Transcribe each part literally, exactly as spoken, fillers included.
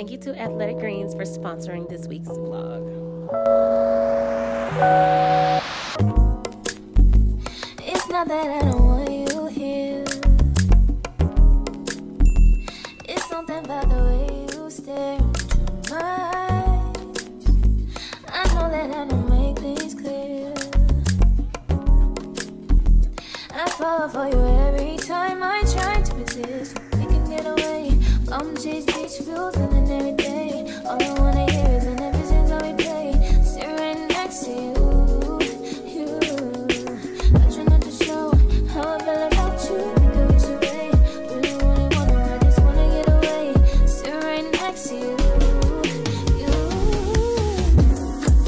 Thank you to Athletic Greens for sponsoring this week's vlog. It's not that I don't want you here. It's something about the way you stare into my eyes. I know that I don't make things clear. I fall for you every time I try to resist. We can get away. I'm chasing beach views and everything. All I wanna hear is an vision that we play. Sitting right next to you, you. I try not to show how I feel about you. Think of it your way. Really wanna wanna, I just wanna get away. Sitting right next to you, you.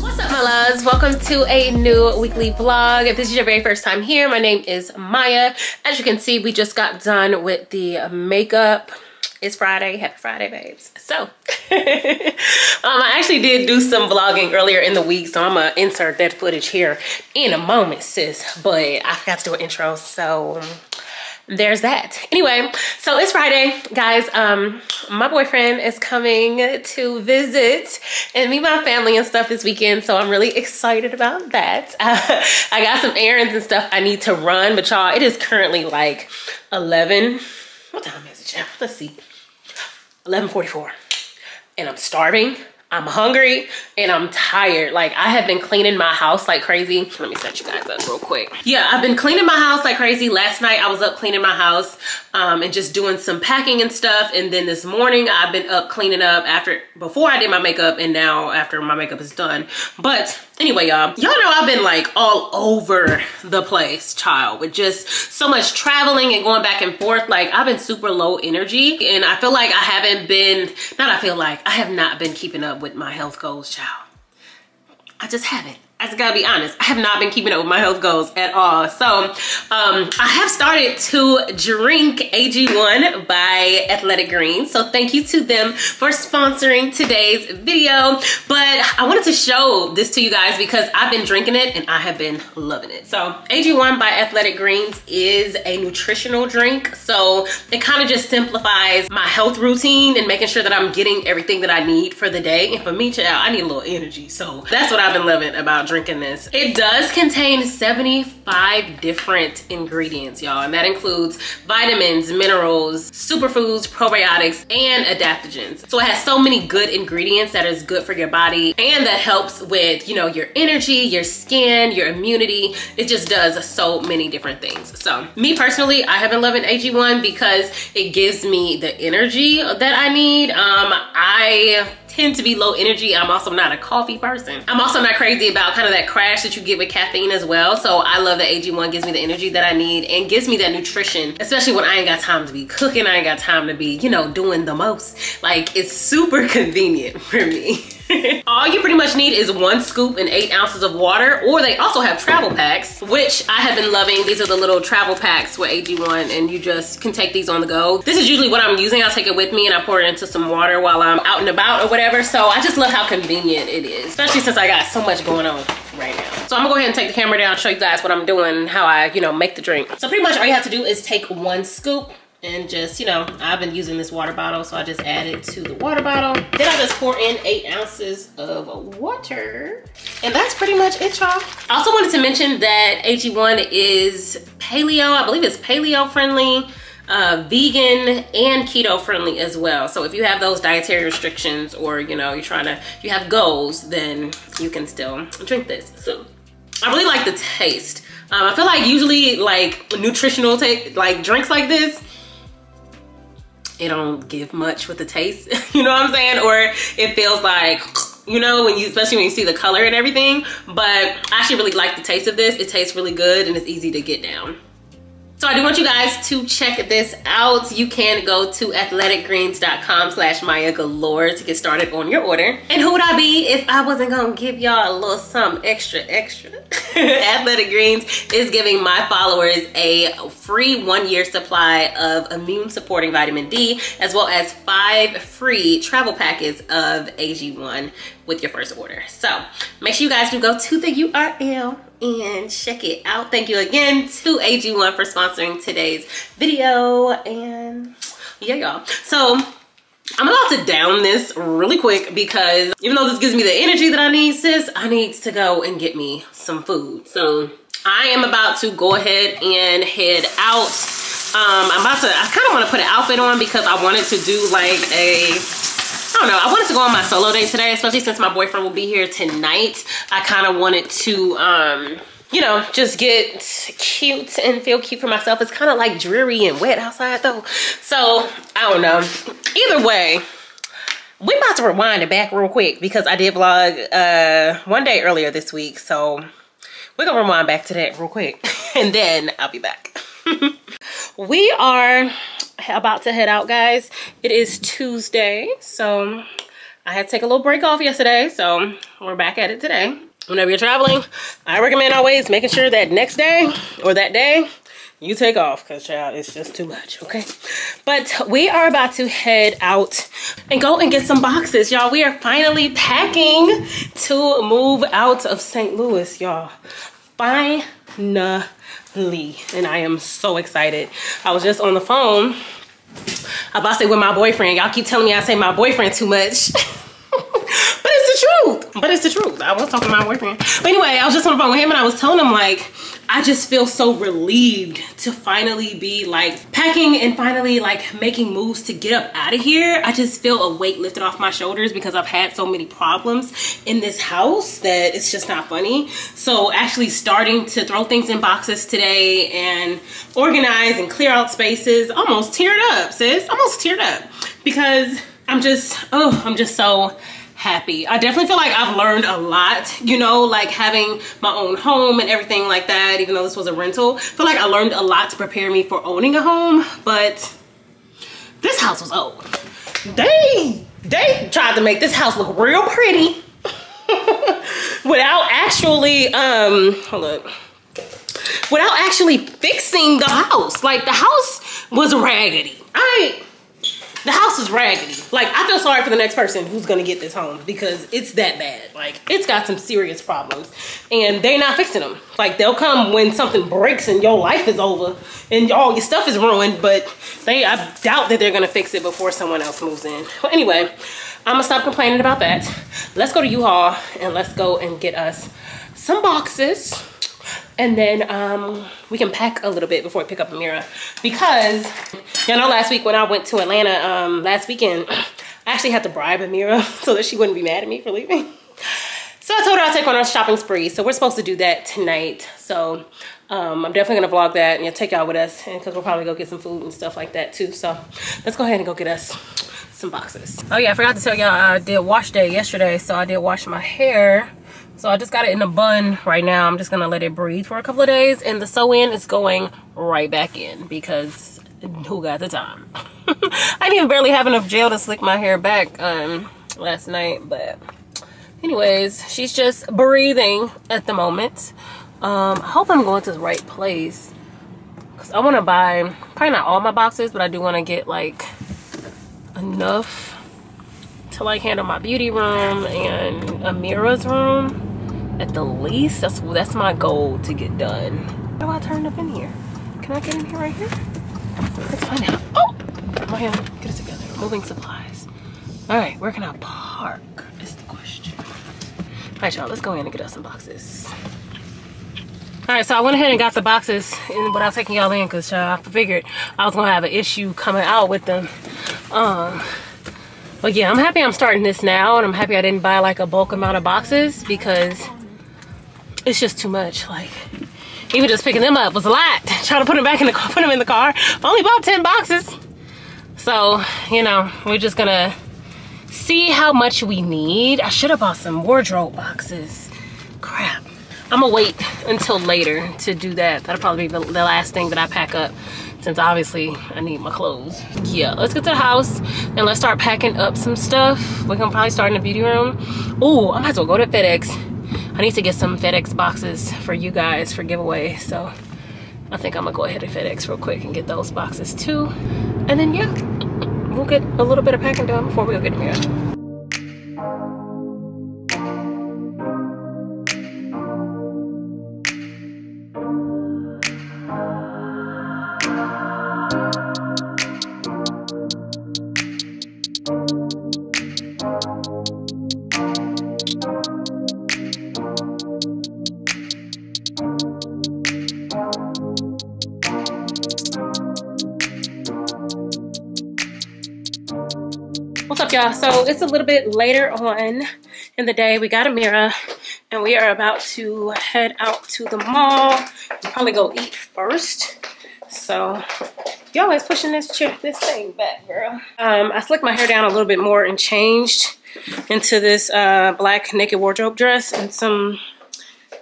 What's up, my loves? Welcome to a new weekly vlog. If this is your very first time here, my name is Maya. As you can see, we just got done with the makeup. It's Friday. Happy Friday, babes. So, um, I actually did do some vlogging earlier in the week, so I'm going to insert that footage here in a moment, sis. But I forgot to do an intro, so um, there's that. Anyway, so it's Friday. Guys, um, my boyfriend is coming to visit and meet my family and stuff this weekend, so I'm really excited about that. Uh, I got some errands and stuff I need to run, but y'all, it is currently like eleven. What time is it, y'all? Let's see. eleven forty-four, and I'm starving, I'm hungry, and I'm tired. Like, I have been cleaning my house like crazy. Let me set you guys up real quick. Yeah, I've been cleaning my house like crazy. Last night I was up cleaning my house um, and just doing some packing and stuff. And then this morning I've been up cleaning up after, before I did my makeup, and now after my makeup is done. But anyway, y'all, y'all know I've been like all over the place, child, with just so much traveling and going back and forth. Like, I've been super low energy, and I feel like I haven't been, not I feel like, I have not been keeping up with my health goals, child. I just haven't. I just gotta be honest. I have not been keeping up with my health goals at all. So um, I have started to drink A G one by Athletic Greens. So thank you to them for sponsoring today's video. But I wanted to show this to you guys because I've been drinking it and I have been loving it. So A G one by Athletic Greens is a nutritional drink. So it kind of just simplifies my health routine and making sure that I'm getting everything that I need for the day. And for me, child, I need a little energy. So that's what I've been loving about drinking. Drinking this. It does contain seventy-five different ingredients, y'all, and that includes vitamins, minerals, superfoods, probiotics, and adaptogens. So it has so many good ingredients that is good for your body and that helps with, you know, your energy, your skin, your immunity. It just does so many different things. So me personally, I have been loving A G one because it gives me the energy that I need. Um, I tend to be low energy. I'm also not a coffee person. I'm also not crazy about kind of that crash that you get with caffeine as well. So I love that A G one gives me the energy that I need and gives me that nutrition, especially when I ain't got time to be cooking. I ain't got time to be, you know, doing the most. Like, it's super convenient for me. All you pretty much need is one scoop and eight ounces of water, or they also have travel packs, which I have been loving. These are the little travel packs with A G one, and you just can take these on the go. This is usually what I'm using. I'll take it with me and I pour it into some water while I'm out and about or whatever. So I just love how convenient it is, especially since I got so much going on right now. So I'm gonna go ahead and take the camera down, show you guys what I'm doing and how I, you know, make the drink. So pretty much all you have to do is take one scoop and just, you know, I've been using this water bottle, so I just add it to the water bottle. Then I just pour in eight ounces of water. And that's pretty much it, y'all. I also wanted to mention that A G one is paleo. I believe it's paleo friendly, uh, vegan, and keto friendly as well. So if you have those dietary restrictions, or, you know, you're trying to, you have goals, then you can still drink this. So I really like the taste. Um, I feel like usually like nutritional taste, like drinks like this, it don't give much with the taste, you know what I'm saying? Or it feels like, you know, when you, especially when you see the color and everything. But I actually really like the taste of this. It tastes really good and it's easy to get down. So I do want you guys to check this out. You can go to athletic greens dot com slash Maya Galore to get started on your order. And who would I be if I wasn't gonna give y'all a little something extra, extra? Athletic Greens is giving my followers a free one year supply of immune supporting vitamin D, as well as five free travel packets of A G one with your first order. So make sure you guys do go to the U R L and check it out. Thank you again to A G one for sponsoring today's video. And yeah, y'all. So I'm about to down this really quick because even though this gives me the energy that I need, sis, I need to go and get me some food. So I am about to go ahead and head out. Um, I'm about to, I kind of want to put an outfit on because I wanted to do like a, I don't know, I wanted to go on my solo date today, especially since my boyfriend will be here tonight. I kind of wanted to, um, you know, just get cute and feel cute for myself. It's kind of like dreary and wet outside though. So I don't know. Either way, we're about to rewind it back real quick because I did vlog uh, one day earlier this week. So we're gonna rewind back to that real quick and then I'll be back. We are about to head out, guys. It is Tuesday. So I had to take a little break off yesterday. So we're back at it today. Whenever you're traveling, I recommend always making sure that next day or that day you take off because, child, it's just too much, okay? But we are about to head out and go and get some boxes, y'all. We are finally packing to move out of Saint Louis, y'all. Finally. And I am so excited. I was just on the phone about to say with my boyfriend. Y'all keep telling me I say my boyfriend too much. But it's the truth. But it's the truth. I was talking to my boyfriend. But anyway, I was just on the phone with him and I was telling him, like, I just feel so relieved to finally be, like, packing and finally, like, making moves to get up out of here. I just feel a weight lifted off my shoulders because I've had so many problems in this house that it's just not funny. So actually starting to throw things in boxes today and organize and clear out spaces, almost teared up, sis. Almost teared up because I'm just, oh, I'm just so happy. I definitely feel like I've learned a lot, you know, like having my own home and everything like that, even though this was a rental. I feel like I learned a lot to prepare me for owning a home, but this house was old. They, they tried to make this house look real pretty without actually, um, hold up, without actually fixing the house. Like the house was raggedy. I The house is raggedy. Like, I feel sorry for the next person who's gonna get this home because it's that bad. Like, it's got some serious problems and they're not fixing them. Like, they'll come when something breaks and your life is over and all your stuff is ruined, but they, I doubt that they're gonna fix it before someone else moves in. But anyway, I'm gonna stop complaining about that. Let's go to U-Haul and let's go and get us some boxes. And then um, we can pack a little bit before we pick up Amira because, you know, last week when I went to Atlanta, um, last weekend, I actually had to bribe Amira so that she wouldn't be mad at me for leaving. So I told her I'll take on our shopping spree. So we're supposed to do that tonight. So um, I'm definitely gonna vlog that and you'll take y'all with us because we'll probably go get some food and stuff like that too. So let's go ahead and go get us some boxes. Oh yeah, I forgot to tell y'all I did wash day yesterday. So I did wash my hair. So I just got it in a bun right now. I'm just gonna let it breathe for a couple of days and the sew-in is going right back in because who got the time? I didn't even barely have enough gel to slick my hair back um, last night, but anyways, she's just breathing at the moment. Um, I hope I'm going to the right place because I wanna buy, probably not all my boxes, but I do wanna get like enough to like handle my beauty room and Amira's room at the least. That's that's my goal to get done. How do I turn up in here? Can I get in here right here? Let's find out. Oh, Maya, get it together. Moving supplies. All right, where can I park is the question. All right, y'all, let's go in and get us some boxes. All right, so I went ahead and got the boxes and without taking y'all in because I figured I was gonna have an issue coming out with them. Um. But yeah, I'm happy I'm starting this now and I'm happy I didn't buy like a bulk amount of boxes because it's just too much. Like even just picking them up was a lot. Trying to put them back in the car, put them in the car. I only bought ten boxes. So, you know, we're just gonna see how much we need. I should have bought some wardrobe boxes. Crap. I'm gonna wait until later to do that. That'll probably be the, the last thing that I pack up. Since obviously I need my clothes. Yeah, let's get to the house and let's start packing up some stuff. We're gonna probably start in the beauty room. Ooh, I might as well go to FedEx. I need to get some FedEx boxes for you guys for giveaway. So I think I'm gonna go ahead to FedEx real quick and get those boxes too. And then yeah, we'll get a little bit of packing done before we go get Amira. Thank you. up, y'all? So it's a little bit later on in the day. We got a mirror and we are about to head out to the mall. We'll probably go eat first. So y'all is pushing this chair, this thing back, girl. Um, I slicked my hair down a little bit more and changed into this uh, black Naked Wardrobe dress and some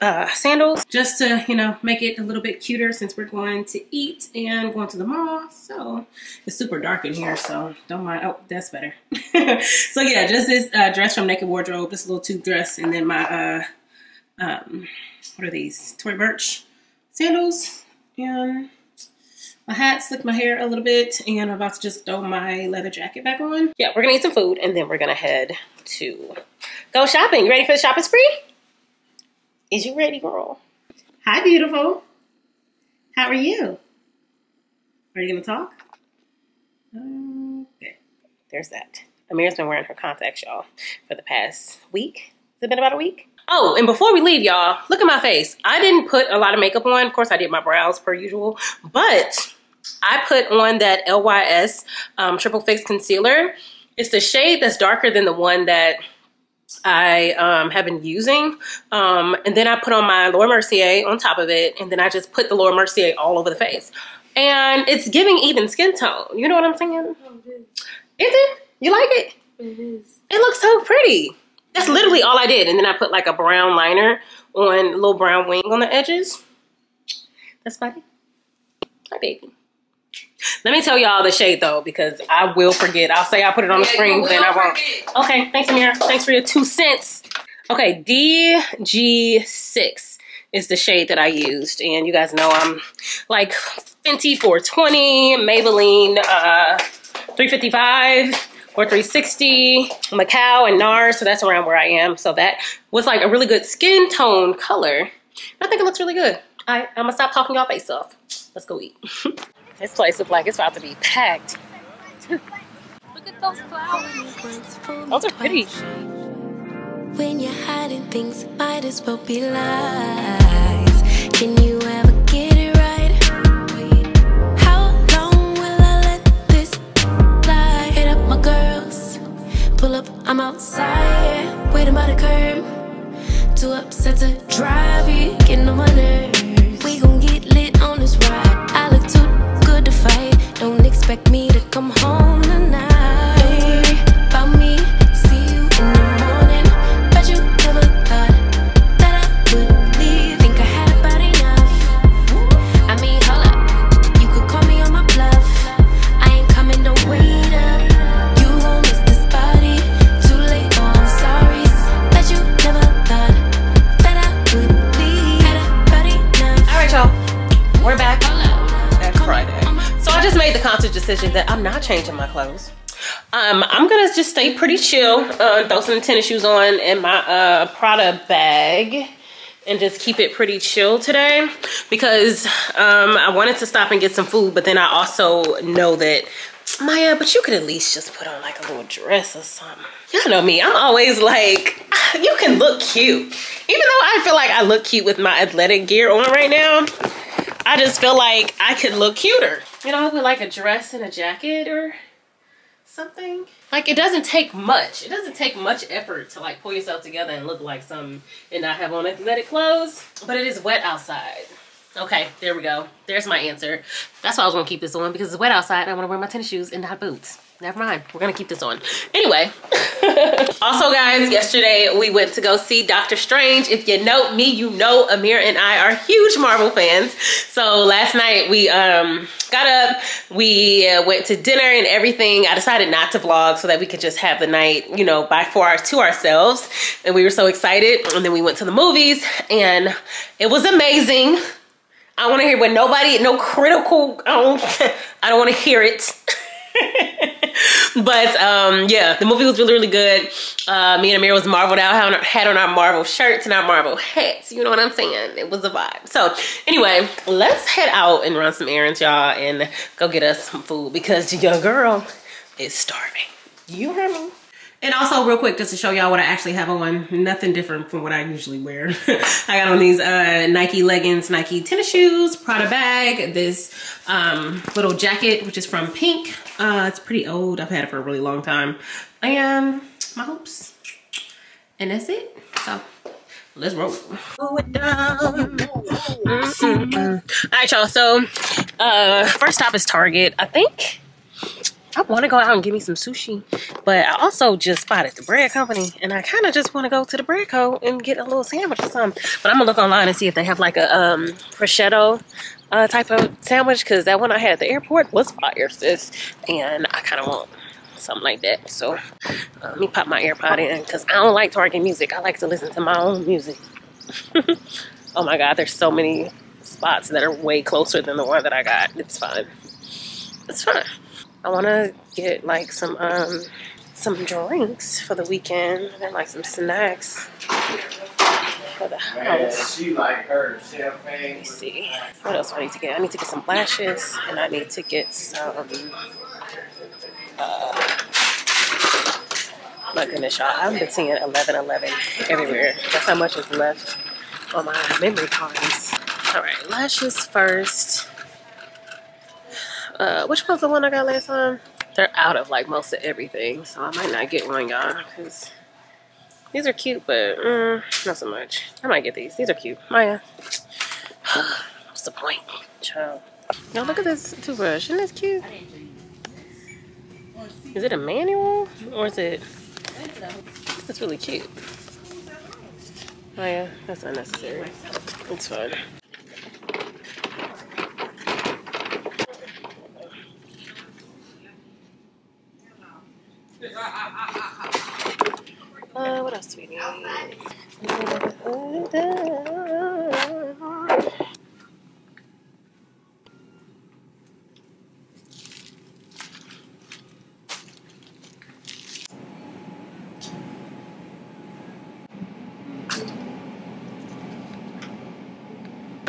uh, sandals just to, you know, make it a little bit cuter since we're going to eat and going to the mall. So it's super dark in here, so don't mind. Oh, that's better. So yeah, just this uh, dress from Naked Wardrobe, this little tube dress, and then my, uh, um, what are these? Tory Burch sandals. And my hat, slicked my hair a little bit, and I'm about to just throw my leather jacket back on. Yeah, we're gonna eat some food and then we're gonna head to go shopping. You ready for the shopping spree? Is you ready, girl? Hi, beautiful. How are you? Are you gonna talk? Okay. There's that. Amira's been wearing her contacts, y'all, for the past week. Has it been about a week? Oh, and before we leave, y'all, look at my face. I didn't put a lot of makeup on. Of course, I did my brows per usual, but I put on that L Y S um, Triple Fix Concealer. It's the shade that's darker than the one that I um, have been using. Um, and then I put on my Laura Mercier on top of it. And then I just put the Laura Mercier all over the face. And it's giving even skin tone. You know what I'm saying? Is it? You like it? It is. It looks so pretty. That's literally all I did. And then I put like a brown liner on, a little brown wing on the edges. That's my baby. My baby. Let me tell y'all the shade though, because I will forget. I'll say I put it on the yeah, screen, then I won't. Forget. Okay, thanks Amira. Thanks for your two cents. Okay, D G six is the shade that I used. And you guys know I'm like Fenty four twenty, Maybelline uh, three fifty-five. Or three sixty, Macau and NARS, so that's around where I am. So that was like a really good skin tone color. I think it looks really good. All right, I'm gonna stop talking y'all face off. Let's go eat. This place looks like it's about to be packed. Look at those flowers. Those are pretty. When you're hiding things, might as well be lies. Can you ever get it right? My girls, pull up, I'm outside, waiting by the curb, too upset to drive, you getting on my nerves, we gon' get lit on this ride, I look too good to fight, don't expect me to come home tonight, don't worry about me, see you in the morning, bet you never thought that I would leave, think I had about enough, I mean, hold up, you could call me on my bluff, I ain't coming no way. We're back. That's Friday. So I just made the conscious decision that I'm not changing my clothes. Um, I'm going to just stay pretty chill, uh, throw some tennis shoes on in my uh, Prada bag and just keep it pretty chill today because um, I wanted to stop and get some food, but then I also know that, Maya, but you could at least just put on like a little dress or something. Y'all know me. I'm always like, you can look cute. Even though I feel like I look cute with my athletic gear on right now, I just feel like I could look cuter. You know, with like a dress and a jacket or something. Like it doesn't take much. It doesn't take much effort to like pull yourself together and look like something and not have on athletic clothes. But it is wet outside. Okay, there we go. There's my answer. That's why I was gonna keep this on because it's wet outside and I wanna wear my tennis shoes and not boots. Never mind, we're gonna keep this on. Anyway. Also guys, yesterday we went to go see Doctor Strange. If you know me, you know Amir and I are huge Marvel fans. So last night we um, got up, we uh, went to dinner and everything. I decided not to vlog so that we could just have the night, you know, by four hours to ourselves. And we were so excited. And then we went to the movies and it was amazing. I want to hear what nobody, no critical, I don't, I don't want to hear it. But um, yeah, the movie was really, really good. Uh, me and Amir was marveled out, had on our Marvel shirts and our Marvel hats. You know what I'm saying? It was a vibe. So anyway, let's head out and run some errands, y'all, and go get us some food because your girl is starving. You heard me? And also real quick, just to show y'all what I actually have on, nothing different from what I usually wear. I got on these uh, Nike leggings, Nike tennis shoes, Prada bag, this um, little jacket, which is from Pink. Uh, it's pretty old, I've had it for a really long time. And my hoops, and that's it. So let's roll. Mm-hmm. All right, y'all, so uh, first stop is Target, I think. I want to go out and get me some sushi, but I also just spotted the bread company, and I kind of just want to go to the bread co and get a little sandwich or something. But I'm gonna look online and see if they have like a um prosciutto uh type of sandwich, because that one I had at the airport was fire, sis, and I kind of want something like that. So uh, let me pop my AirPod in, because I don't like Target music. I like to listen to my own music. Oh my god, there's so many spots that are way closer than the one that I got. It's fun, it's fun. I want to get like some um, some drinks for the weekend and like some snacks for the house. She like her champagne. Let me see. What else do I need to get? I need to get some lashes, and I need to get some. Uh, my goodness, y'all! I've been seeing eleven eleven everywhere. That's how much is left on my memory cards. All right, lashes first. Uh, which was the one I got last time? They're out of like most of everything, so I might not get one, y'all, because these are cute, but mm, not so much. I might get these. These are cute. Maya. What's the point, child? Y'all, look at this toothbrush. Isn't this cute? Is it a manual or is it? This is really cute. Maya, that's unnecessary. It's fine. Uh, what else do we need?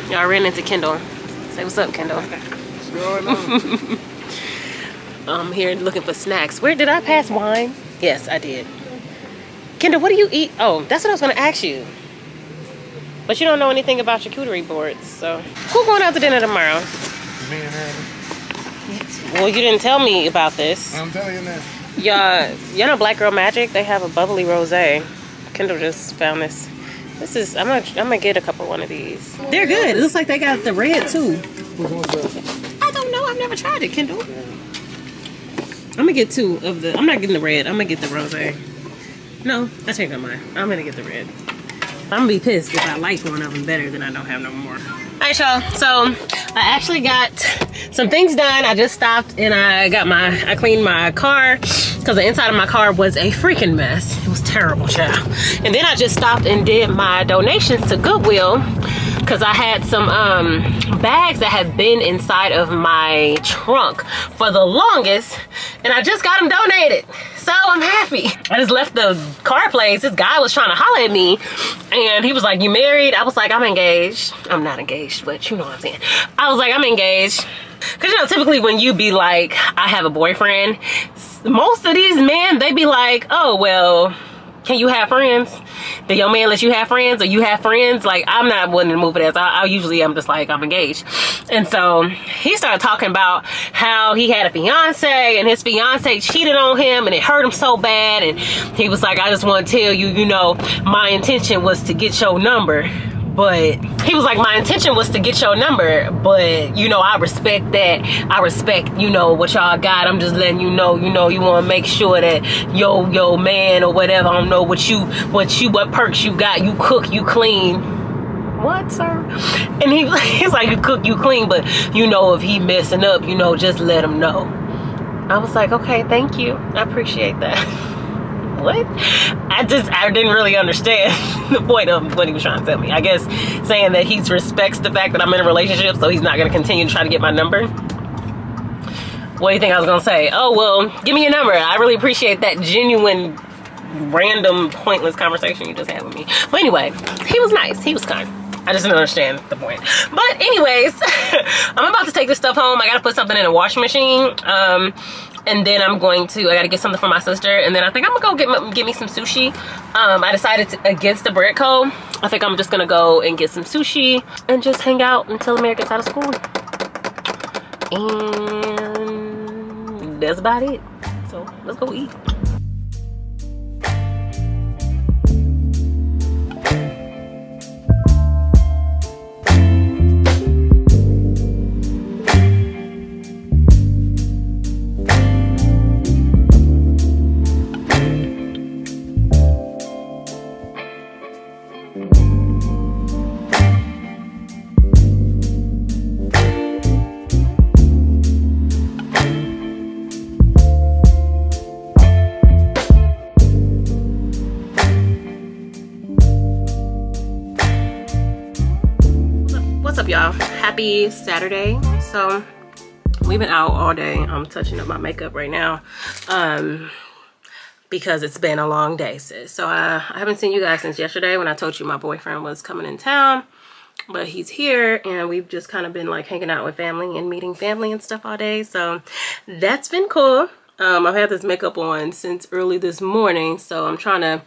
Y'all ran into Kendall. Say what's up, Kendall. What's going on? I'm here looking for snacks. Where did I pass wine? Yes, I did. Kendall, what do you eat? Oh, that's what I was going to ask you. But you don't know anything about charcuterie boards, so. Who's going out to dinner tomorrow? Me and Adam. Well, you didn't tell me about this. I'm telling you now. Y'all, y'all know Black Girl Magic? They have a bubbly rosé. Kendall just found this. This is, I'm going to I'm gonna get a couple one of these. They're good. It looks like they got the red, too. I don't know. I've never tried it, Kendall. I'm gonna get two of the, I'm not getting the red, I'm gonna get the rosé. No, I changed my mind. I'm gonna get the red. I'm gonna be pissed if I like one of them better than I don't have no more. All right, y'all, so I actually got some things done. I just stopped and I got my, I cleaned my car, because the inside of my car was a freaking mess. It was terrible, child. And then I just stopped and did my donations to Goodwill, because I had some um, bags that had been inside of my trunk for the longest, and I just got them donated, so I'm happy. I just left the car place. This guy was trying to holler at me, and he was like, you married? I was like, I'm engaged. I'm not engaged, but you know what I'm saying. I was like, I'm engaged. Because, you know, typically when you be like, I have a boyfriend, most of these men, they be like, oh, well, can you have friends? Did your man let you have friends, or you have friends? Like, I'm not willing to move it as I, I usually I'm just like, I'm engaged. And so he started talking about how he had a fiance and his fiance cheated on him and it hurt him so bad. And he was like, I just want to tell you, you know, my intention was to get your number. But he was like, my intention was to get your number, but you know, I respect that. I respect, you know, what y'all got. I'm just letting you know, you know, you want to make sure that yo, yo man or whatever, I don't know what you, what you, what perks you got. You cook, you clean. What, sir? And he, he's like, you cook, you clean, but you know, if he messing up, you know, just let him know. I was like, okay, thank you. I appreciate that. What? I just, I didn't really understand the point of what he was trying to tell me. I guess saying that he respects the fact that I'm in a relationship, so he's not going to continue to try to get my number. What do you think I was going to say? Oh, well, give me your number. I really appreciate that genuine, random, pointless conversation you just had with me. But anyway, he was nice. He was kind. I just didn't understand the point. But anyways, I'm about to take this stuff home. I got to put something in a washing machine. Um, and then I'm going to, I gotta get something for my sister, and then I think I'm gonna go get, my, get me some sushi. Um, I decided to, against the bread code, I think I'm just gonna go and get some sushi and just hang out until America gets out of school. And that's about it. So let's go eat. Happy Saturday. So we've been out all day. I'm touching up my makeup right now um because it's been a long day, sis. So uh, I haven't seen you guys since yesterday when I told you my boyfriend was coming in town, but he's here, and we've just kind of been like hanging out with family and meeting family and stuff all day, so that's been cool. um I've had this makeup on since early this morning, so I'm trying to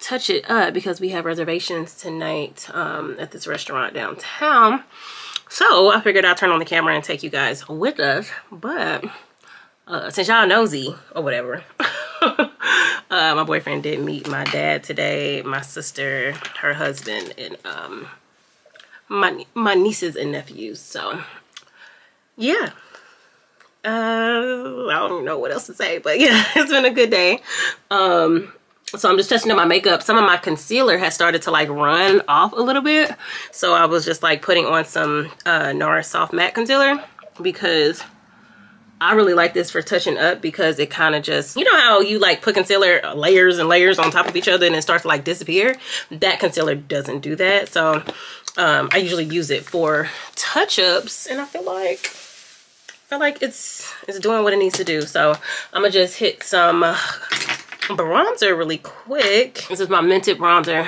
touch it up because we have reservations tonight um at this restaurant downtown. So I figured I'd turn on the camera and take you guys with us, but uh, since y'all nosy or whatever, uh, my boyfriend did meet my dad today, my sister, her husband, and um, my, my nieces and nephews. So yeah, uh, I don't know what else to say, but yeah, it's been a good day. Um, So I'm just touching up my makeup. Some of my concealer has started to like run off a little bit. So I was just like putting on some uh, NARS Soft Matte Concealer because I really like this for touching up, because it kind of just, you know how you like put concealer layers and layers on top of each other and it starts to like disappear? That concealer doesn't do that. So um, I usually use it for touch-ups, and I feel like... I feel like it's, it's doing what it needs to do. So I'm gonna just hit some... Uh, bronzer really quick. This is my minted bronzer,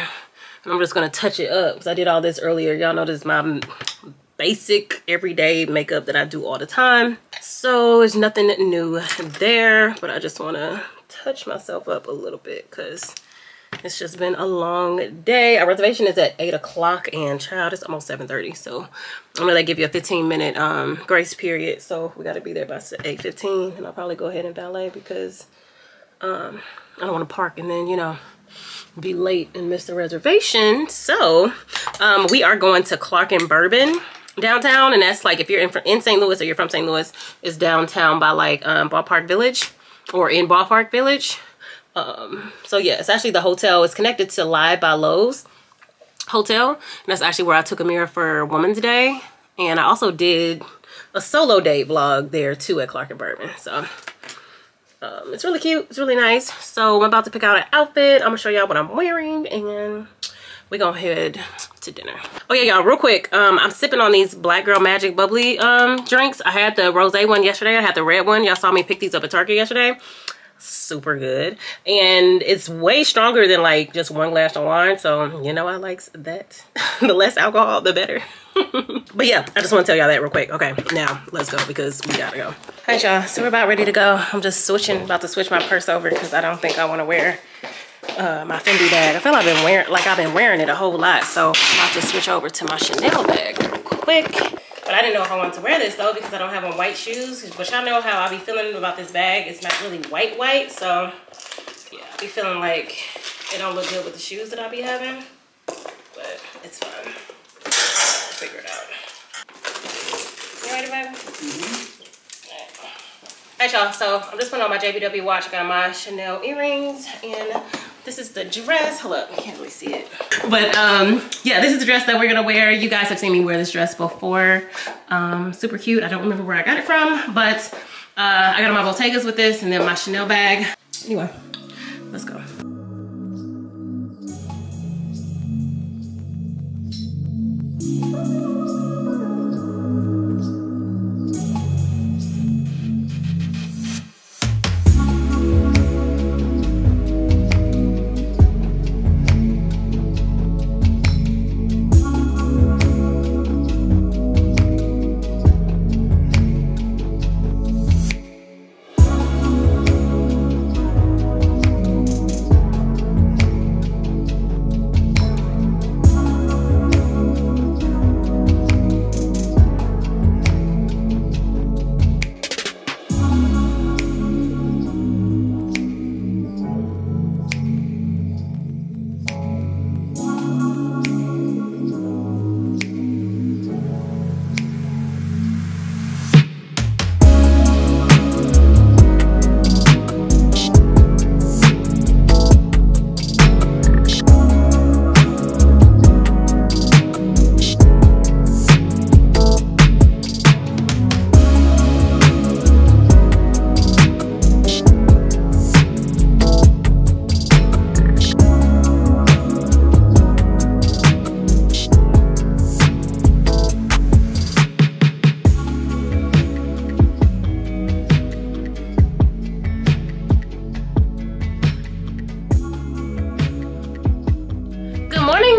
and I'm just gonna touch it up because I did all this earlier. Y'all know this is my basic everyday makeup that I do all the time, so there's nothing new there, but I just want to touch myself up a little bit because it's just been a long day. Our reservation is at eight o'clock, and child, it's almost seven thirty, so I'm gonna like give you a fifteen minute um grace period, so we got to be there by eight fifteen, and I'll probably go ahead and valet because um I don't want to park and then, you know, be late and miss the reservation. So um, we are going to Clark and Bourbon downtown. And that's like if you're in, in Saint Louis or you're from Saint Louis, it's downtown by like um, Ballpark Village or in Ballpark Village. Um, so yeah, it's actually the hotel. It's connected to Live by Lowe's hotel. And that's actually where I took a mirror for Women's Day. And I also did a solo date vlog there too at Clark and Bourbon. So... Um, it's really cute, it's really nice. So I'm about to pick out an outfit. I'm gonna show y'all what I'm wearing, and we're gonna head to dinner. Oh yeah, y'all, real quick, um I'm sipping on these Black Girl Magic bubbly um drinks. I had the rose one yesterday, I had the red one. Y'all saw me pick these up at Target yesterday. Super good, and it's way stronger than like just one glass of wine, so you know I like that. The less alcohol the better. But yeah, I just want to tell y'all that real quick. Okay, now let's go because we gotta go. Hey y'all, so we're about ready to go. I'm just switching, about to switch my purse over because I don't think I want to wear uh my Fenty bag. I feel I've been wearing like I've been wearing it a whole lot, so I'm about to switch over to my Chanel bag real quick. But I didn't know if I wanted to wear this though because I don't have on white shoes. But y'all know how I be feeling about this bag. It's not really white white, so yeah, I be feeling like it don't look good with the shoes that I be having. But it's fine. I'll figure it out. You ready, baby? Mm-hmm. All right, y'all. Right, so I'm just putting on my J B W watch. I got my Chanel earrings, and this is the dress. Hold up, I can't really see it. But um, yeah, this is the dress that we're gonna wear. You guys have seen me wear this dress before. Um, super cute. I don't remember where I got it from, but uh, I got my Bottegas with this, and then my Chanel bag. Anyway, let's go.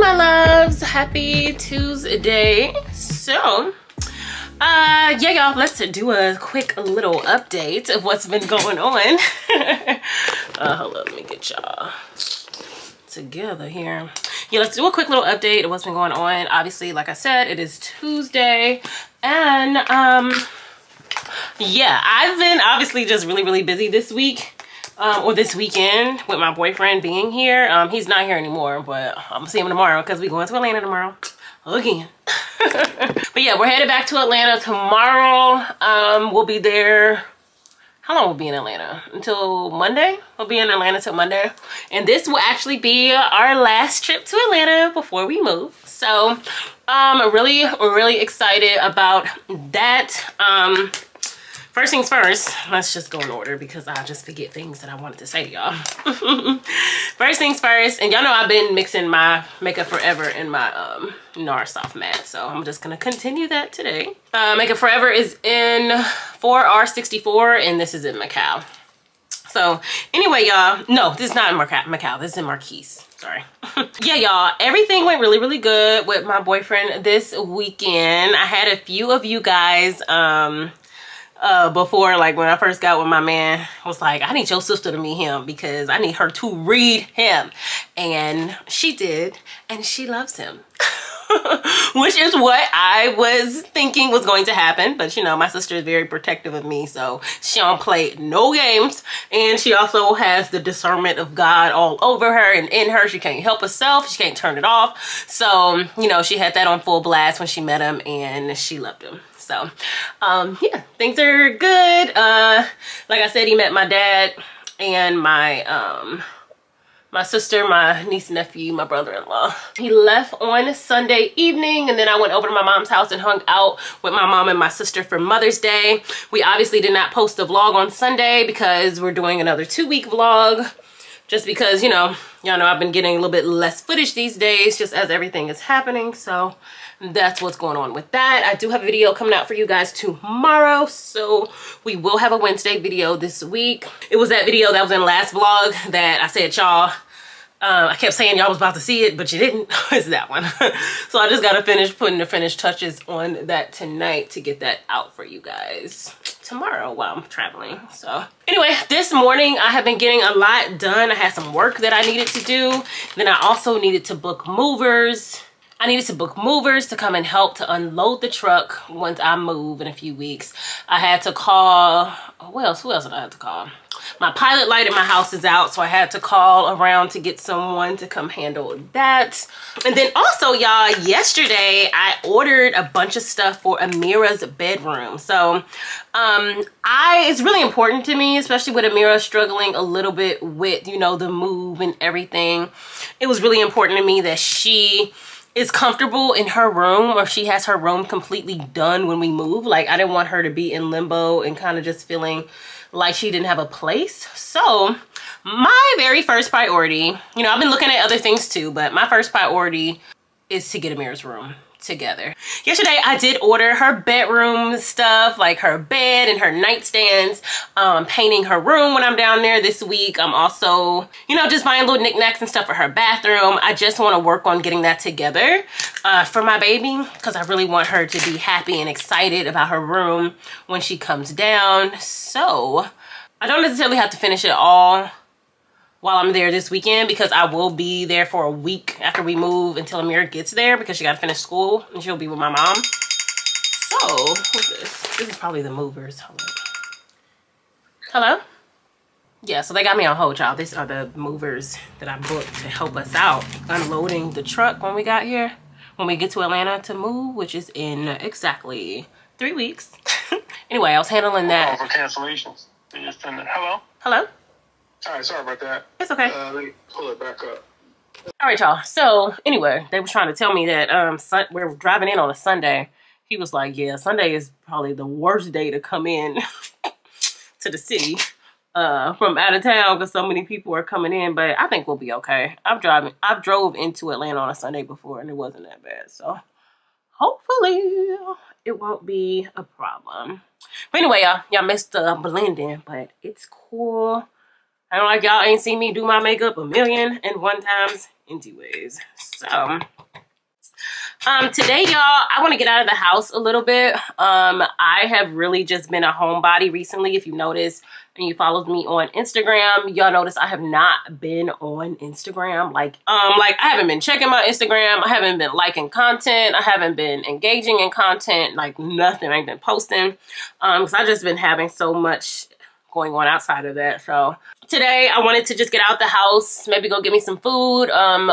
my loves, happy Tuesday. So uh yeah, y'all, let's do a quick little update of what's been going on. uh hold up, let me get y'all together here. Yeah, let's do a quick little update of what's been going on. Obviously, like I said, it is Tuesday, and um yeah, I've been obviously just really really busy this week, um or this weekend, with my boyfriend being here. Um he's not here anymore, but I'm gonna see him tomorrow because we're going to Atlanta tomorrow again. But yeah, we're headed back to Atlanta tomorrow. Um we'll be there. How long we'll be in Atlanta? Until Monday? We'll be in Atlanta till Monday. And this will actually be our last trip to Atlanta before we move. So um really, really excited about that. Um first things first, let's just go in order because I just forget things that I wanted to say to y'all. First things first, and y'all know I've been mixing my Makeup Forever and my um NARS soft matte, so I'm just gonna continue that today. Uh, Makeup Forever is in four R sixty-four, and this is in Macau. So anyway, y'all, no, this is not in Macau, Macau, this is in Marquise, sorry. Yeah, y'all, everything went really, really good with my boyfriend this weekend. I had a few of you guys, um, uh, before, like when I first got with my man, I was like, I need your sister to meet him because I need her to read him. And she did, and she loves him. Which is what I was thinking was going to happen, but you know, my sister is very protective of me, so she don't play no games. And she also has the discernment of God all over her and in her. She can't help herself, she can't turn it off. So you know, she had that on full blast when she met him, and she loved him. So um yeah, things are good. Uh like I said, he met my dad and my um my sister, my niece, nephew, my brother-in-law. He left on Sunday evening, and then I went over to my mom's house and hung out with my mom and my sister for Mother's Day. We obviously did not post a vlog on Sunday because we're doing another two-week vlog, just because, you know, y'all know I've been getting a little bit less footage these days just as everything is happening. So that's what's going on with that. I do have a video coming out for you guys tomorrow, so we will have a Wednesday video this week. It was that video that was in last vlog that I said y'all, Uh, I kept saying y'all was about to see it, but you didn't. It's that one. So I just got to finish putting the finished touches on that tonight to get that out for you guys tomorrow while I'm traveling. So anyway, this morning I have been getting a lot done. I had some work that I needed to do. Then I also needed to book movers. I needed to book movers to come and help to unload the truck once I move in a few weeks. I had to call, who else, who else did I have to call? My pilot light at my house is out, so I had to call around to get someone to come handle that. And then also, y'all, yesterday I ordered a bunch of stuff for Amira's bedroom. So um I it's really important to me, especially with Amira struggling a little bit with, you know, the move and everything. It was really important to me that she is comfortable in her room, or she has her room completely done when we move. Like, I didn't want her to be in limbo and kind of just feeling like she didn't have a place. So my very first priority, you know, I've been looking at other things too, but my first priority is to get Amira's room together. Yesterday I did order her bedroom stuff, like her bed and her nightstands, um, painting her room when I'm down there this week. I'm also, you know, just buying little knickknacks and stuff for her bathroom. I just want to work on getting that together uh, for my baby, because I really want her to be happy and excited about her room when she comes down. So I don't necessarily have to finish it all while I'm there this weekend, because I will be there for a week after we move until Amira gets there, because she got to finish school and she'll be with my mom. So who's this? This is probably the movers. Hold on. Hello? Yeah, so they got me on hold, y'all. These are the movers that I booked to help us out unloading the truck when we got here, when we get to Atlanta to move, which is in exactly three weeks. Anyway, I was handling that. For cancellations. They just send it. Hello? Hello? All right, sorry about that. It's okay. Uh, let me pull it back up. All right, y'all. So anyway, they were trying to tell me that um, sun we we're driving in on a Sunday. He was like, yeah, Sunday is probably the worst day to come in to the city uh, from out of town, because so many people are coming in, but I think we'll be okay. I've driving, I've drove into Atlanta on a Sunday before, and it wasn't that bad. So hopefully it won't be a problem. But anyway, y'all, y'all missed the blending, but it's cool. I don't like y'all ain't seen me do my makeup a million and one times anyways. So Um, today, y'all, I want to get out of the house a little bit. Um, I have really just been a homebody recently. If you notice and you followed me on Instagram, y'all notice I have not been on Instagram. Like, um, like I haven't been checking my Instagram. I haven't been liking content. I haven't been engaging in content, like nothing. I've been posting, um, because I've just been having so much going on outside of that. So today I wanted to just get out the house, maybe go get me some food. Um,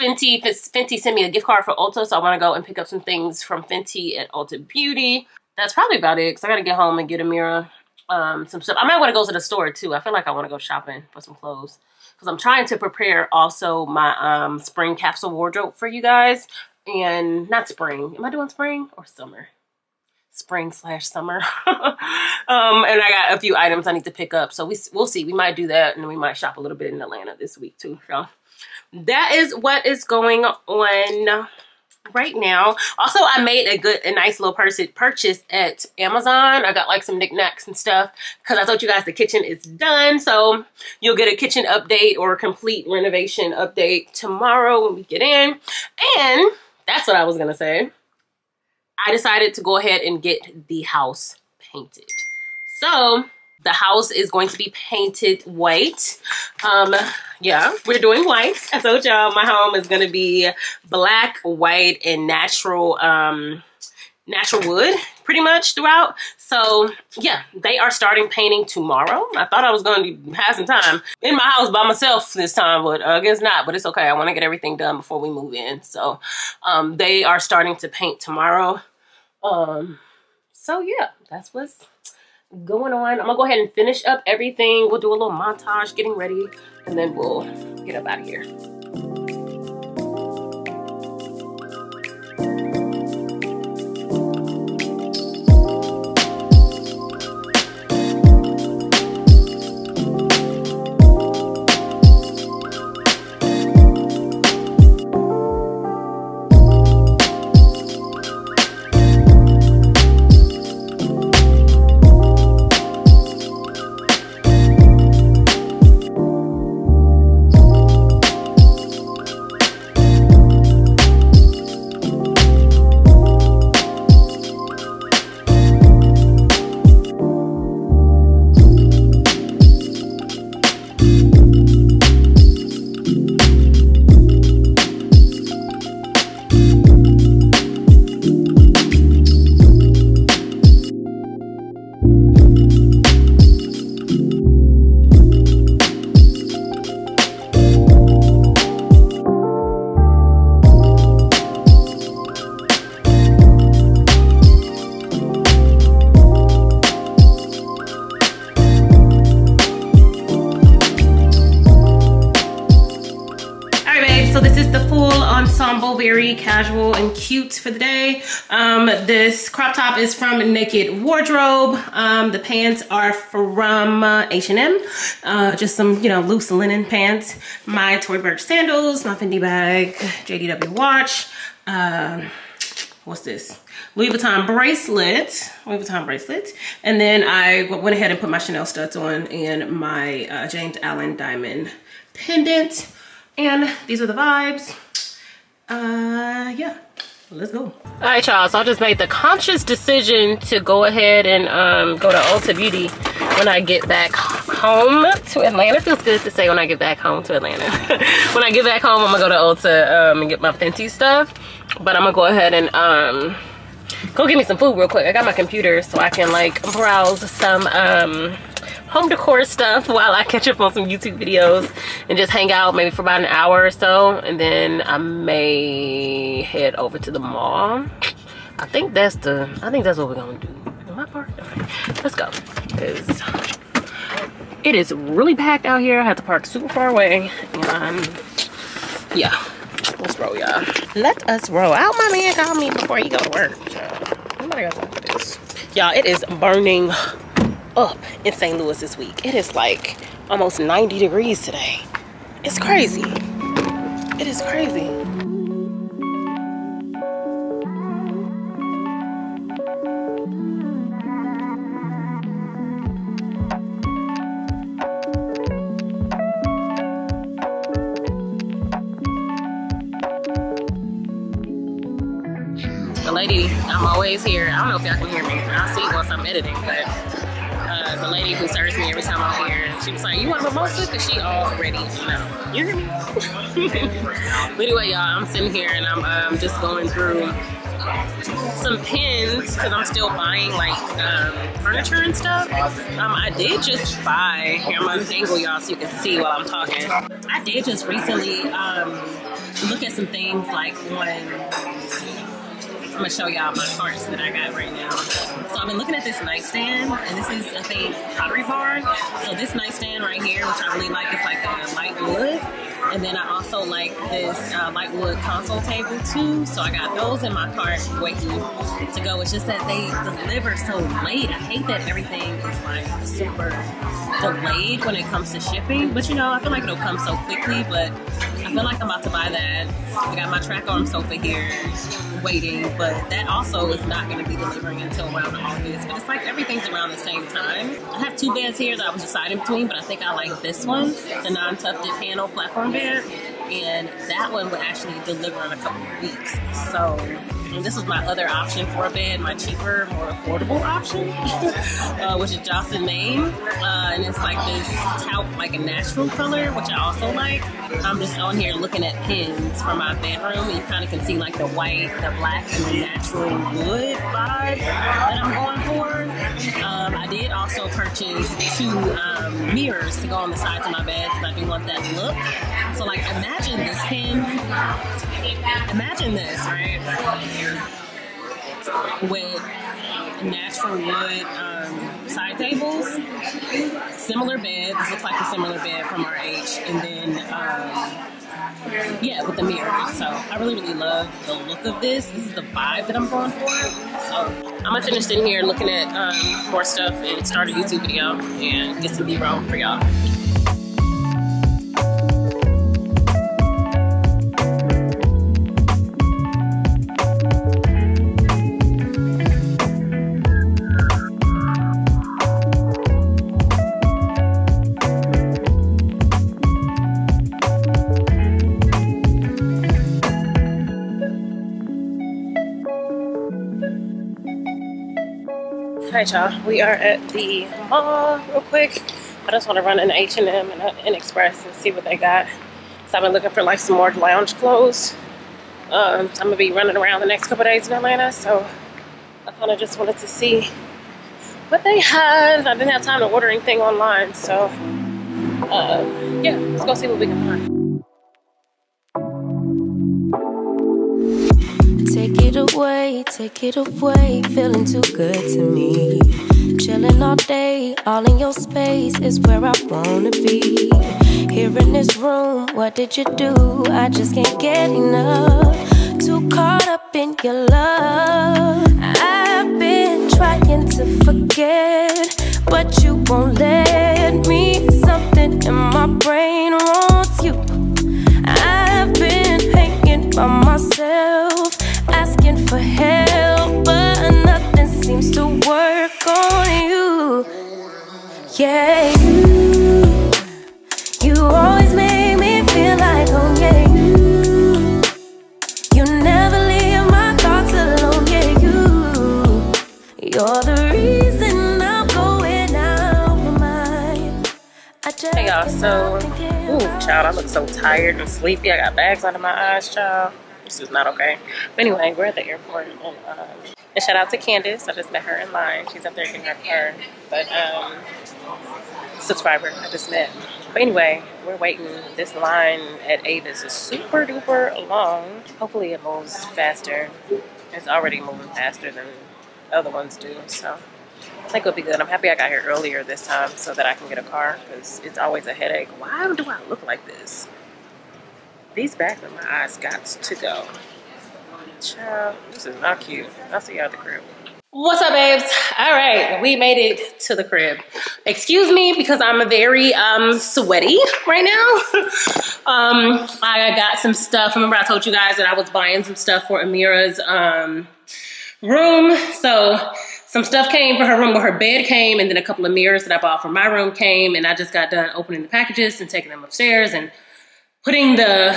Fenty, Fenty sent me a gift card for Ulta, so I want to go and pick up some things from Fenty at Ulta Beauty. That's probably about it, because I got to get home and get a mirror, um, some stuff. I might want to go to the store, too. I feel like I want to go shopping for some clothes, because I'm trying to prepare also my um, spring capsule wardrobe for you guys. And not spring. Am I doing spring or summer? Spring slash summer. um, and I got a few items I need to pick up, so we, we'll see. We might do that, and we might shop a little bit in Atlanta this week, too, so. That is what is going on right now. Also, I made a good, a nice little purchase at Amazon. I got like some knickknacks and stuff because I told you guys the kitchen is done. So you'll get a kitchen update or a complete renovation update tomorrow when we get in. And that's what I was going to say. I decided to go ahead and get the house painted. So the house is going to be painted white. Um, yeah, we're doing white. I told y'all my home is going to be black, white, and natural, um, natural wood pretty much throughout. So yeah, they are starting painting tomorrow. I thought I was going to have some time in my house by myself this time, but I guess not, but it's okay. I want to get everything done before we move in. So um, they are starting to paint tomorrow. Um, so yeah, that's what's going on. I'm gonna go ahead and finish up everything. We'll do a little montage getting ready, and then we'll get up out of here. Very casual and cute for the day. Um, this crop top is from Naked Wardrobe. Um, the pants are from uh, H and M. Uh, just some, you know, loose linen pants. My Tory Burch sandals, my Fenty bag, J B W watch. Uh, what's this? Louis Vuitton bracelet. Louis Vuitton bracelet. And then I went ahead and put my Chanel studs on and my uh, James Allen diamond pendant. And these are the vibes. Uh, yeah, let's go. All right, y'all, so I just made the conscious decision to go ahead and um, go to Ulta Beauty when I get back home to Atlanta. It feels good to say when I get back home to Atlanta. When I get back home, I'm gonna go to Ulta um, and get my Fenty stuff, but I'm gonna go ahead and um, go get me some food real quick. I got my computer so I can like browse some um, home decor stuff while I catch up on some YouTube videos and just hang out maybe for about an hour or so, and then I may head over to the mall. I think that's the I think that's what we're gonna do on my part. Okay, let's go, because it is really packed out here. I had to park super far away, and I'm, yeah, let's roll, y'all. Let us roll out. My man called me before he go to work, so nobody got time for this, y'all. It is burning up in Saint Louis this week. It is like almost ninety degrees today. It's crazy. It is crazy. I'm always here. I don't know if y'all can hear me. I'll see once I'm editing, but uh, the lady who serves me every time I'm here, she was like, you want a mimosa? Because she already know. You hear me? But anyway, y'all, I'm sitting here and I'm um, just going through some pins because I'm still buying like um, furniture and stuff. Um, I did just buy, here I'm gonna angle y'all so you can see while I'm talking. I did just recently um, look at some things like on. I'm gonna show y'all my carts that I got right now. So I've been looking at this nightstand, and this is, I think, Pottery Barn. So this nightstand right here, which I really like, is like a light wood. And then I also like this uh, light wood console table too. So I got those in my cart waiting to go. It's just that they deliver so late. I hate that everything is like super delayed when it comes to shipping. But you know, I feel like it'll come so quickly, but I feel like I'm about to buy that. I got my track arm sofa here waiting, but But that also is not going to be delivering until around August. But it's like everything's around the same time. I have two beds here that I was deciding between, but I think I like this one, the non-tufted panel platform bed, and that one would actually deliver in a couple of weeks. So and this is my other option for a bed, my cheaper, more affordable option, uh, which is Joss and Main, uh, and it's like this taupe, like a natural color, which I also like. I'm just on here looking at pins for my bedroom, and you kind of can see like the white, the black, and the natural wood vibe that I'm going for. Um, I did also purchase two um, mirrors to go on the sides of my bed because I do want that look. So like imagine this pin, imagine this, right? With natural wood um, side tables, similar bed. This looks like a similar bed from R H, and then um, yeah, with the mirror. So I really, really love the look of this. This is the vibe that I'm going for. So I'm gonna finish in here looking at um, more stuff and start a YouTube video and get some B-roll for y'all. Alright y'all, we are at the mall real quick. I just want to run an H and M and an Express and see what they got. So I've been looking for like some more lounge clothes. Um, I'm going to be running around the next couple days in Atlanta, so I kind of just wanted to see what they had. I didn't have time to order anything online, so um, yeah, let's go see what we can find. Take it away, take it away, feeling too good to me. Chilling all day, all in your space is where I wanna be. Here in this room, what did you do? I just can't get enough. Too caught up in your love. I've been trying to forget, but you won't let me. Something in my brain wants you. I've been hanging by myself, asking for help, but nothing seems to work on you. Yeah, you, you always make me feel like, oh yeah, you, you never leave my thoughts alone, yeah, you, you're the reason I'm going out of mine. Hey y'all, so, ooh, child, I look so tired and sleepy. I got bags under my eyes, child. This is not okay. But anyway, we're at the airport, and, um, and shout out to Candace. I just met her in line. She's up there getting her car, but um, subscriber I just met. But anyway, we're waiting. This line at Avis is super duper long. Hopefully it moves faster. It's already moving faster than other ones do, so I think it'll be good. I'm happy I got here earlier this time so that I can get a car, because it's always a headache. Why do I look like this? These bags of my eyes got to go. Child, this is not cute. I'll see y'all at the crib. What's up, babes? All right, we made it to the crib. Excuse me because I'm very um, sweaty right now. um, I got some stuff. Remember I told you guys that I was buying some stuff for Amira's um, room. So some stuff came for her room, but her bed came, and then a couple of mirrors that I bought for my room came, and I just got done opening the packages and taking them upstairs and putting the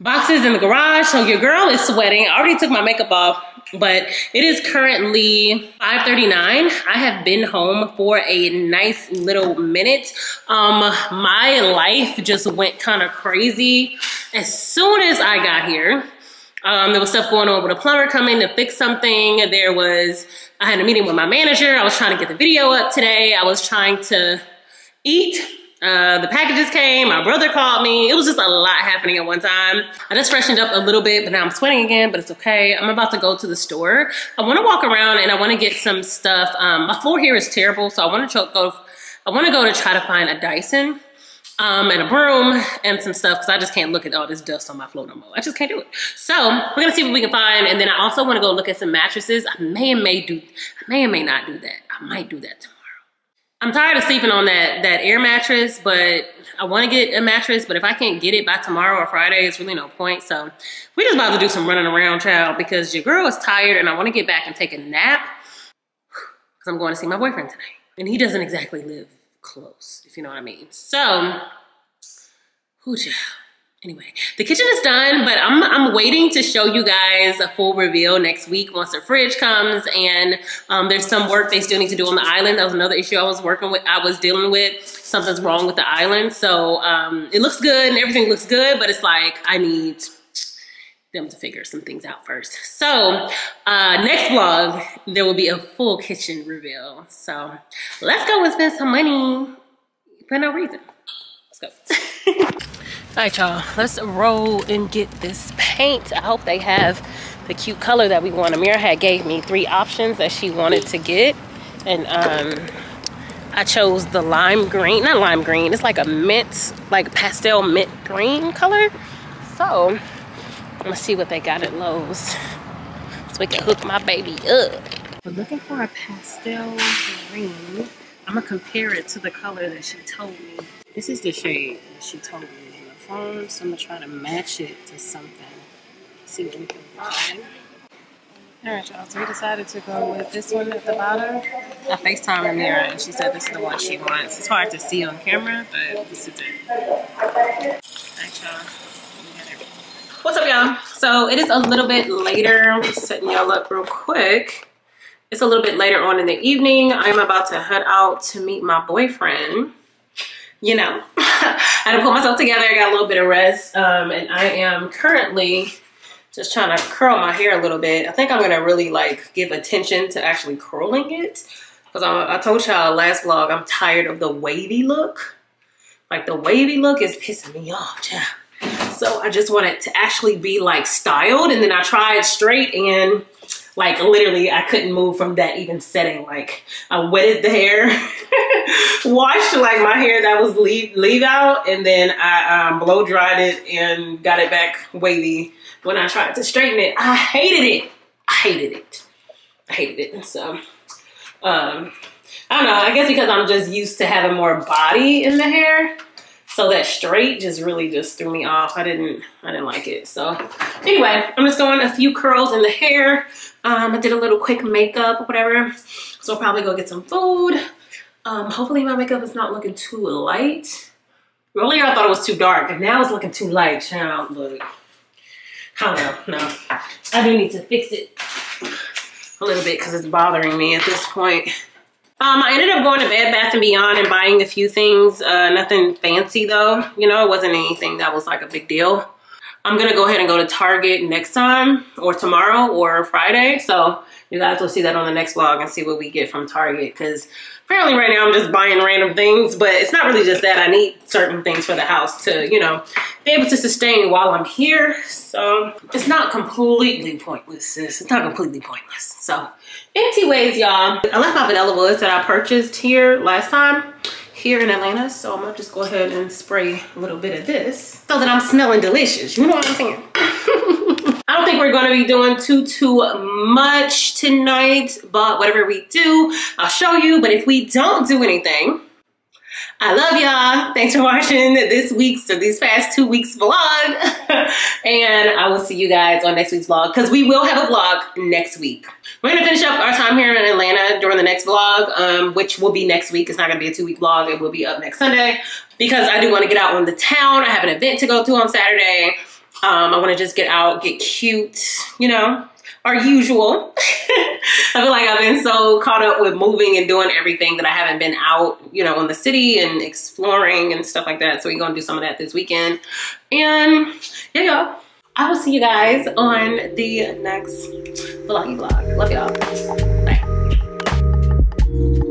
boxes in the garage, so your girl is sweating. I already took my makeup off, but it is currently five thirty-nine. I have been home for a nice little minute. Um, my life just went kind of crazy as soon as I got here. Um, there was stuff going on with a plumber coming to fix something. There was, I had a meeting with my manager. I was trying to get the video up today. I was trying to eat. Uh, the packages came, my brother called me. It was just a lot happening at one time. I just freshened up a little bit, but now I'm sweating again, but it's okay. I'm about to go to the store. I wanna walk around and I wanna get some stuff. Um, my floor here is terrible, so I wanna go, I wanna go to try to find a Dyson um, and a broom and some stuff, cause I just can't look at all this dust on my floor no more. I just can't do it. So we're gonna see what we can find. And then I also wanna go look at some mattresses. I may and may do, I may and may not do that. I might do that tomorrow. I'm tired of sleeping on that, that air mattress, but I wanna get a mattress, but if I can't get it by tomorrow or Friday, it's really no point. So we just about to do some running around, child, because your girl is tired and I wanna get back and take a nap because I'm going to see my boyfriend tonight. And he doesn't exactly live close, if you know what I mean. So, whoo child. Anyway, the kitchen is done, but I'm, I'm waiting to show you guys a full reveal next week once the fridge comes, and um, there's some work they still need to do on the island. That was another issue I was working with, I was dealing with. Something's wrong with the island. So um, it looks good and everything looks good, but it's like I need them to figure some things out first. So uh, next vlog, there will be a full kitchen reveal. So let's go and spend some money for no reason. Let's go. All right, y'all, let's roll and get this paint. I hope they have the cute color that we want. Amira had gave me three options that she wanted to get. And um, I chose the lime green, not lime green, it's like a mint, like pastel mint green color. So let's see what they got at Lowe's so we can hook my baby up. We're looking for a pastel green. I'm gonna compare it to the color that she told me. This is the shade that she told me. So I'm gonna try to match it to something. See what we can find. All right, y'all, so we decided to go with this one at the bottom. I FaceTimed Amira and she said this is the one she wants. It's hard to see on camera, but this is it. All right, y'all. What's up, y'all? So it is a little bit later. I'm just setting y'all up real quick. It's a little bit later on in the evening. I'm about to head out to meet my boyfriend. You know, I had to pull myself together. I got a little bit of rest, um, and I am currently just trying to curl my hair a little bit. I think I'm gonna really like give attention to actually curling it, because I, I told y'all last vlog I'm tired of the wavy look. Like the wavy look is pissing me off, child. So I just want it to actually be like styled, and then I tried straight and like literally I couldn't move from that even setting. Like I wetted the hair, washed like my hair that was leave, leave out, and then I um, blow dried it and got it back wavy when I tried to straighten it. I hated it. I hated it. I hated it. So um, I don't know. I guess because I'm just used to having more body in the hair. So that straight just really just threw me off. I didn't, I didn't like it. So anyway, I'm just doing a few curls in the hair. Um, I did a little quick makeup, whatever. So I'll probably go get some food. Um, hopefully my makeup is not looking too light. Earlier I thought it was too dark, and now it's looking too light. Child, look. I don't know, no. I do need to fix it a little bit because it's bothering me at this point. Um, I ended up going to Bed Bath and Beyond and buying a few things. Uh, nothing fancy though. You know, it wasn't anything that was like a big deal. I'm gonna go ahead and go to Target next time, or tomorrow or Friday. So you guys will see that on the next vlog and see what we get from Target. Cause apparently right now I'm just buying random things, but it's not really just that. I need certain things for the house to, you know, be able to sustain while I'm here. So it's not completely pointless, sis. It's not completely pointless. So anyways, y'all, I left my vanilla woods that I purchased here last time here in Atlanta. So I'm gonna just go ahead and spray a little bit of this so that I'm smelling delicious. You know what I'm saying? I don't think we're gonna be doing too, too much tonight, but whatever we do, I'll show you. But if we don't do anything, I love y'all. Thanks for watching this week's, or these past two weeks vlog. And I will see you guys on next week's vlog, because we will have a vlog next week. We're gonna finish up our time here in Atlanta during the next vlog, um, which will be next week. It's not gonna be a two week vlog. It will be up next Sunday, because I do wanna get out on the town. I have an event to go to on Saturday. Um, I want to just get out, get cute, you know, our usual. I feel like I've been so caught up with moving and doing everything that I haven't been out, you know, in the city and exploring and stuff like that. So we're going to do some of that this weekend. And yeah, y'all, I will see you guys on the next vloggy vlog. Love y'all. Bye.